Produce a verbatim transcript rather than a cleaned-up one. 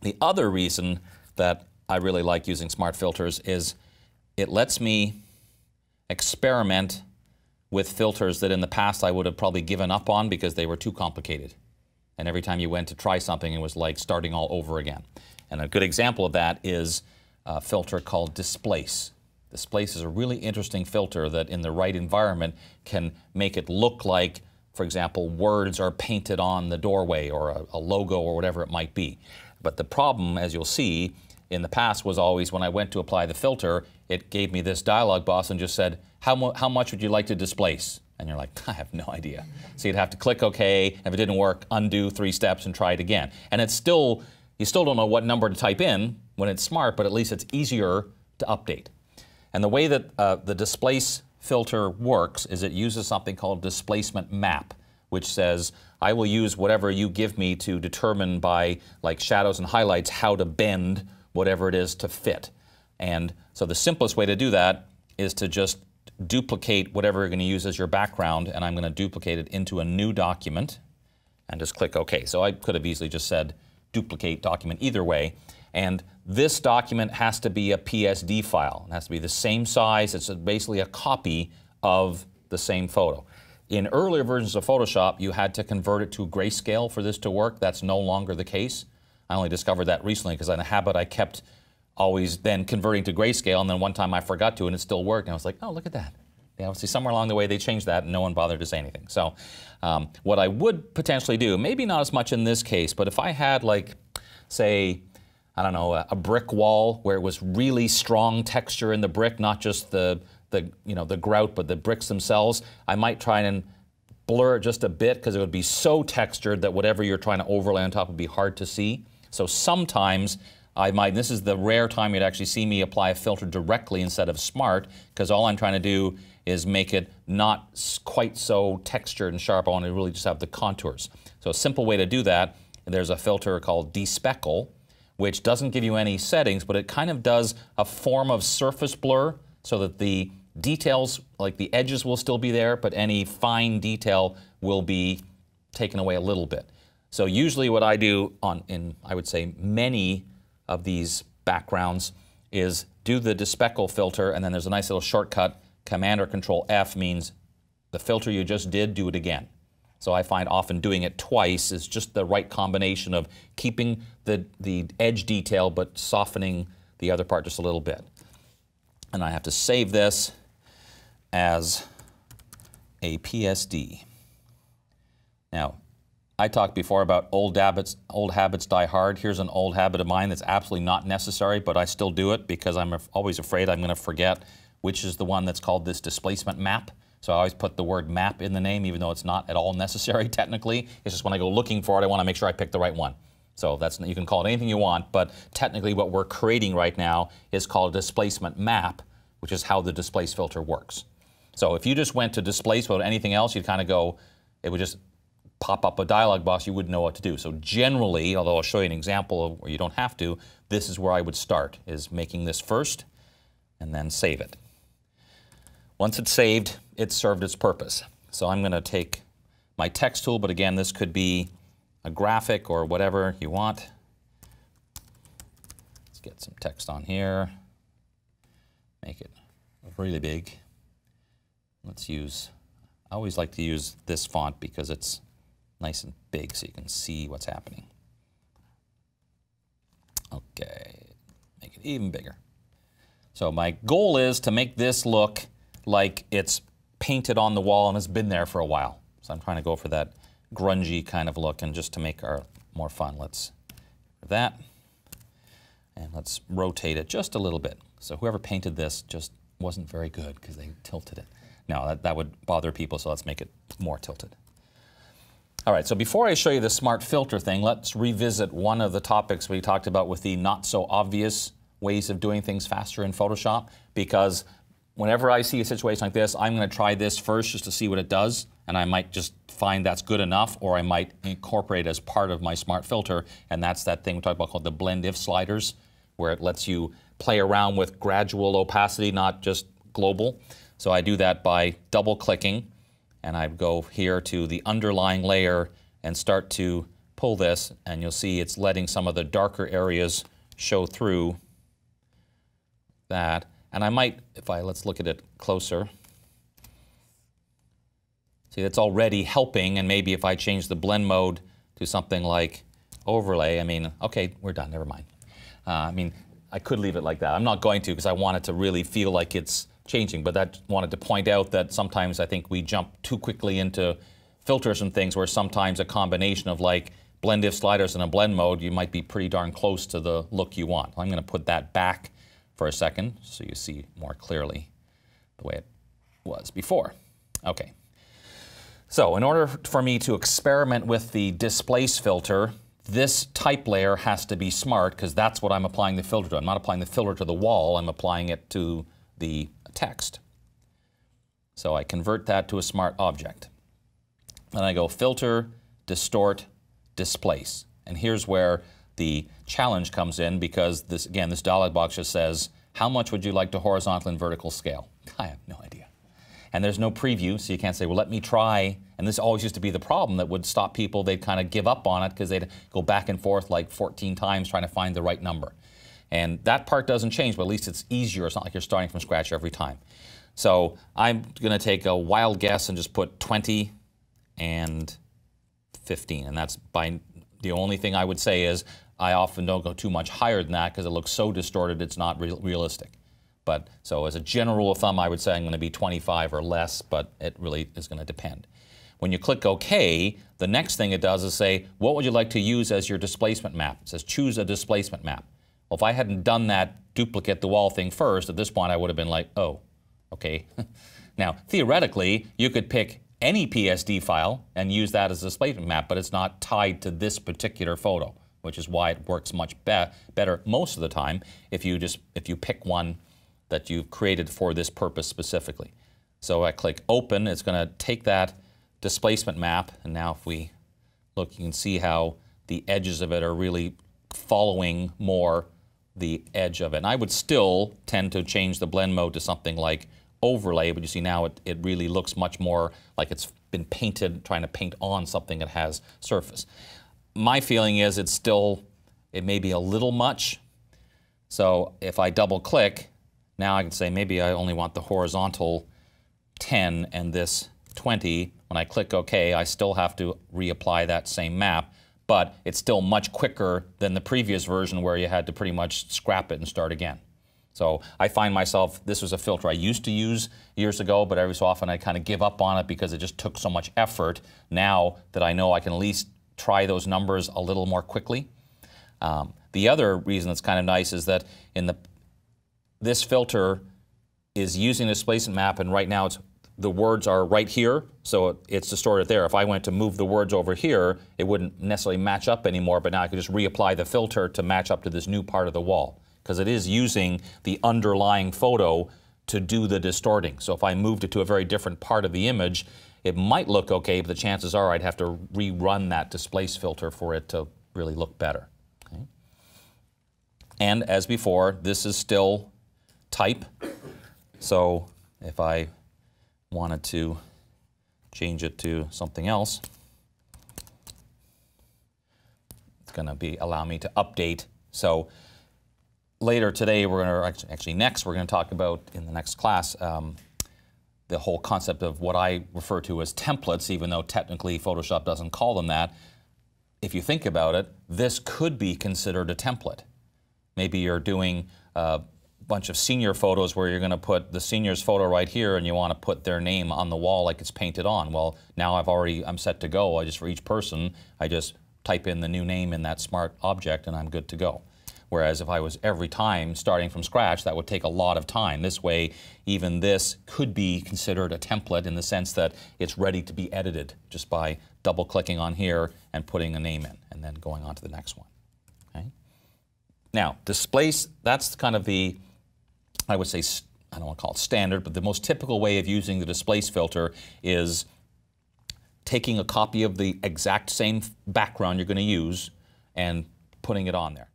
The other reason that I really like using Smart Filters is it lets me experiment with filters that in the past I would have probably given up on because they were too complicated. And every time you went to try something, it was like starting all over again. And a good example of that is a filter called Displace. Displace is a really interesting filter that in the right environment can make it look like, for example, words are painted on the doorway or a, a logo or whatever it might be. But the problem, as you'll see, in the past was always when I went to apply the filter, it gave me this dialog box and just said, how, mu how much would you like to displace? And you're like, I have no idea. So you'd have to click OK, and if it didn't work, undo three steps and try it again. And it's still, you still don't know what number to type in when it's smart, but at least it's easier to update. And the way that uh, the displace filter works is it uses something called displacement map, which says, I will use whatever you give me to determine by like shadows and highlights how to bend whatever it is to fit. And so the simplest way to do that is to just duplicate whatever you're going to use as your background, and I'm going to duplicate it into a new document and just click OK. So I could have easily just said duplicate document either way. And this document has to be a P S D file. It has to be the same size. It's basically a copy of the same photo. In earlier versions of Photoshop, you had to convert it to grayscale for this to work. That's no longer the case. I only discovered that recently because in a habit I kept always then converting to grayscale, and then one time I forgot to and it still worked, and I was like, oh, look at that. They obviously somewhere along the way they changed that and no one bothered to say anything. So um, what I would potentially do, maybe not as much in this case, but if I had like, say, I don't know, a brick wall where it was really strong texture in the brick, not just the, the you know, the grout, but the bricks themselves, I might try and blur it just a bit because it would be so textured that whatever you're trying to overlay on top would be hard to see. So sometimes I might, this is the rare time you'd actually see me apply a filter directly instead of Smart, because all I'm trying to do is make it not quite so textured and sharp. I want to really just have the contours. So a simple way to do that, there's a filter called Despeckle, which doesn't give you any settings, but it kind of does a form of surface blur so that the details, like the edges, will still be there, but any fine detail will be taken away a little bit. So usually what I do on, in, I would say, many of these backgrounds is do the Despeckle filter, and then there's a nice little shortcut, Command or Control F means the filter you just did, do it again. So I find often doing it twice is just the right combination of keeping the, the edge detail but softening the other part just a little bit. And I have to save this as a P S D. Now, I talked before about old habits, old habits die hard. Here's an old habit of mine that's absolutely not necessary, but I still do it because I'm always afraid I'm going to forget which is the one that's called this displacement map. So I always put the word map in the name, even though it's not at all necessary technically. It's just when I go looking for it, I want to make sure I pick the right one. So that's, you can call it anything you want, but technically what we're creating right now is called a displacement map, which is how the displace filter works. So if you just went to displace without anything else, you'd kind of go, it would just pop up a dialog box, you wouldn't know what to do. So generally, although I'll show you an example of where you don't have to, this is where I would start, is making this first and then save it. Once it's saved, it served its purpose. So I'm going to take my text tool, but again, this could be a graphic or whatever you want. Let's get some text on here. Make it really big. Let's use, I always like to use this font because it's nice and big so you can see what's happening. Okay, make it even bigger. So my goal is to make this look like it's painted on the wall and it's been there for a while. So I'm trying to go for that grungy kind of look, and just to make our more fun, let's do that. And let's rotate it just a little bit. So whoever painted this just wasn't very good because they tilted it. No, that, that would bother people, so let's make it more tilted. All right, so before I show you the Smart Filter thing, let's revisit one of the topics we talked about with the not so obvious ways of doing things faster in Photoshop, because whenever I see a situation like this, I'm going to try this first just to see what it does, and I might just find that's good enough, or I might incorporate as part of my Smart Filter, and that's that thing we talked about called the Blend If sliders, where it lets you play around with gradual opacity, not just global. So I do that by double-clicking, and I go here to the underlying layer and start to pull this, and you'll see it's letting some of the darker areas show through that. And I might, if I, let's look at it closer. See, that's already helping, and maybe if I change the blend mode to something like overlay, I mean, okay, we're done, never mind. Uh, I mean, I could leave it like that. I'm not going to, because I want it to really feel like it's changing, but I wanted to point out that sometimes I think we jump too quickly into filters and things where sometimes a combination of like blend if sliders and a blend mode, you might be pretty darn close to the look you want. I'm going to put that back for a second so you see more clearly the way it was before. Okay. So in order for me to experiment with the displace filter, this type layer has to be smart because that's what I'm applying the filter to. I'm not applying the filter to the wall, I'm applying it to the text. So I convert that to a smart object. And I go filter, distort, displace. And here's where the challenge comes in because this, again, this dialog box just says, how much would you like to horizontal and vertical scale? I have no idea. And there's no preview, so you can't say, well, let me try. And this always used to be the problem that would stop people. They'd kind of give up on it because they'd go back and forth like fourteen times trying to find the right number. And that part doesn't change, but at least it's easier. It's not like you're starting from scratch every time. So I'm going to take a wild guess and just put twenty and fifteen. And that's by the only thing I would say is I often don't go too much higher than that because it looks so distorted it's not real realistic. But so as a general rule of thumb, I would say I'm going to be twenty-five or less, but it really is going to depend. When you click OK, the next thing it does is say, what would you like to use as your displacement map? It says choose a displacement map. Well, if I hadn't done that duplicate the wall thing first, at this point I would have been like, oh, okay. Now, theoretically, you could pick any P S D file and use that as a displacement map, but it's not tied to this particular photo, which is why it works much be better most of the time if you just if you pick one that you've created for this purpose specifically. So I click open, it's going to take that displacement map, and now if we look, you can see how the edges of it are really following more the edge of it. And I would still tend to change the blend mode to something like overlay, but you see now it, it really looks much more like it's been painted, trying to paint on something that has surface. My feeling is it's still, it may be a little much, so if I double click, now I can say maybe I only want the horizontal ten and this twenty. When I click OK, I still have to reapply that same map, but it's still much quicker than the previous version where you had to pretty much scrap it and start again. So I find myself, this was a filter I used to use years ago, but every so often I kind of give up on it because it just took so much effort. Now that I know I can at least try those numbers a little more quickly. Um, the other reason that's kind of nice is that in the this filter is using the displacement map, and right now it's, the words are right here, so it, it's distorted there. If I went to move the words over here, it wouldn't necessarily match up anymore, but now I could just reapply the filter to match up to this new part of the wall, because it is using the underlying photo to do the distorting. So if I moved it to a very different part of the image, it might look okay, but the chances are I'd have to rerun that displace filter for it to really look better. Okay. And as before, this is still type. So if I wanted to change it to something else, it's going to be allow me to update. So later today, we're going to actually next we're going to talk about in the next class um, the whole concept of what I refer to as templates, even though technically Photoshop doesn't call them that. If you think about it, this could be considered a template. Maybe you're doing uh, bunch of senior photos where you're going to put the senior's photo right here and you want to put their name on the wall like it's painted on. Well, now I've already, I'm set to go. I just, for each person, I just type in the new name in that smart object and I'm good to go. Whereas if I was every time starting from scratch, that would take a lot of time. This way, even this could be considered a template in the sense that it's ready to be edited just by double clicking on here and putting a name in and then going on to the next one. Okay? Now, displace, that's kind of the I would say, I don't want to call it standard, but the most typical way of using the displace filter is taking a copy of the exact same background you're going to use and putting it on there.